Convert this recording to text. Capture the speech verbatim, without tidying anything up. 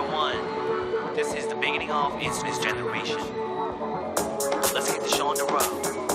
round one. This is the beginning of Insooni's generation. Let's get the show on the road.